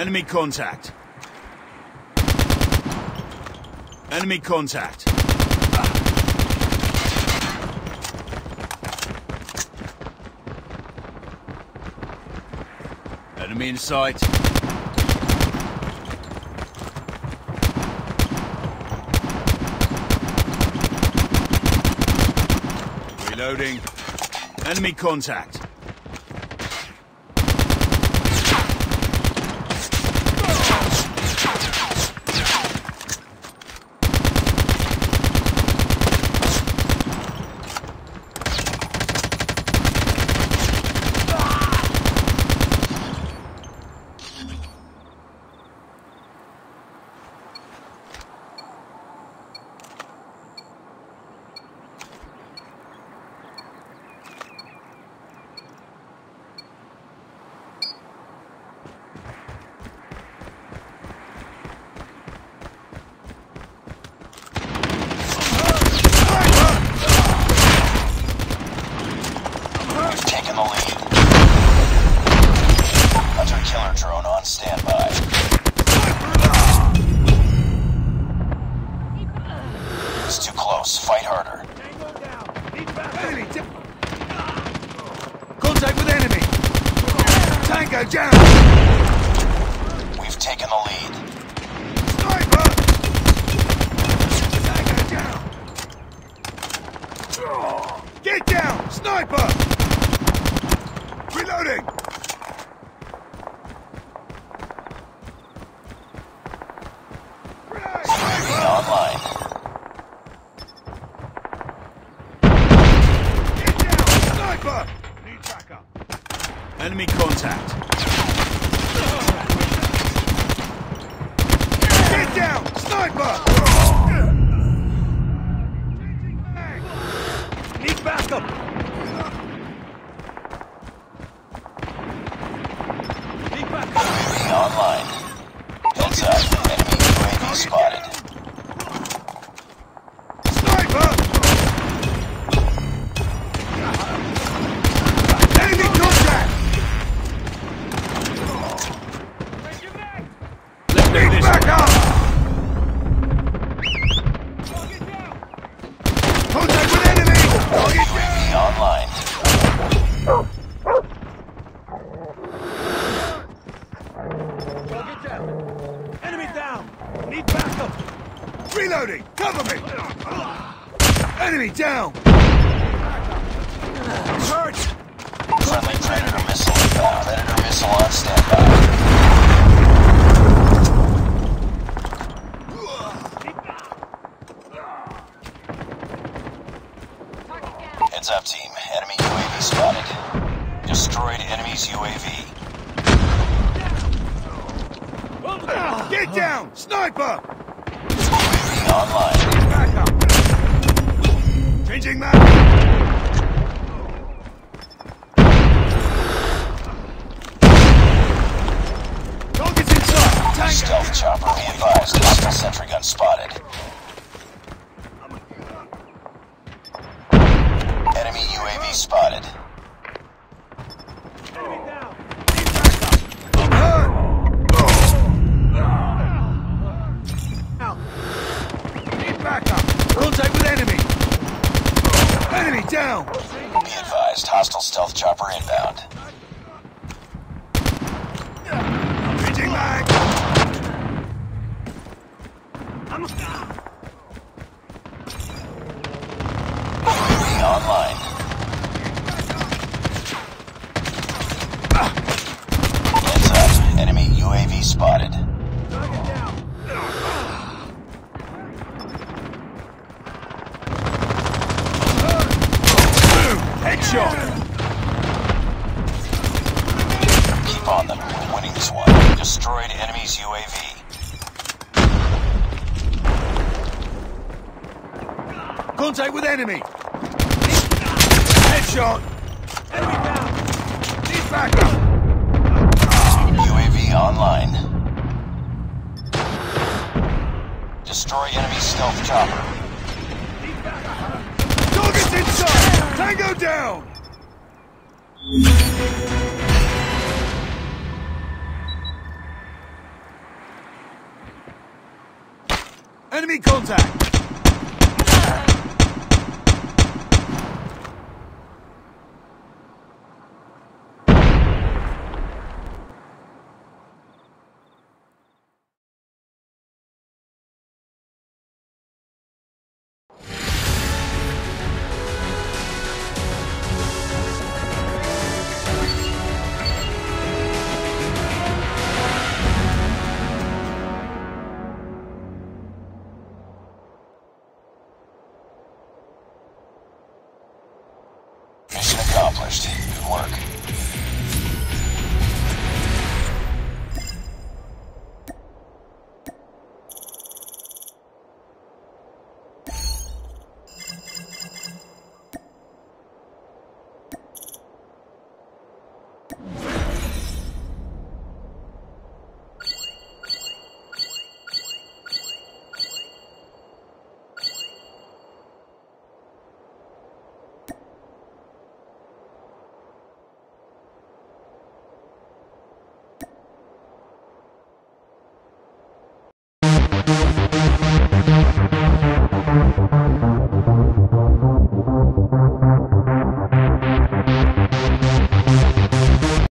Enemy contact. Enemy contact. Enemy in sight. Reloading. Enemy contact. Enemy contact. Get down! Sniper! Need backup! Need backup! Enemy online. Heads up. Enemy UAV spotted. Contact with enemy! Headshot! Enemy down! Need backup! UAV online. Destroy enemy stealth chopper. Target's inside! Tango down! Enemy contact! Accomplished. Good work.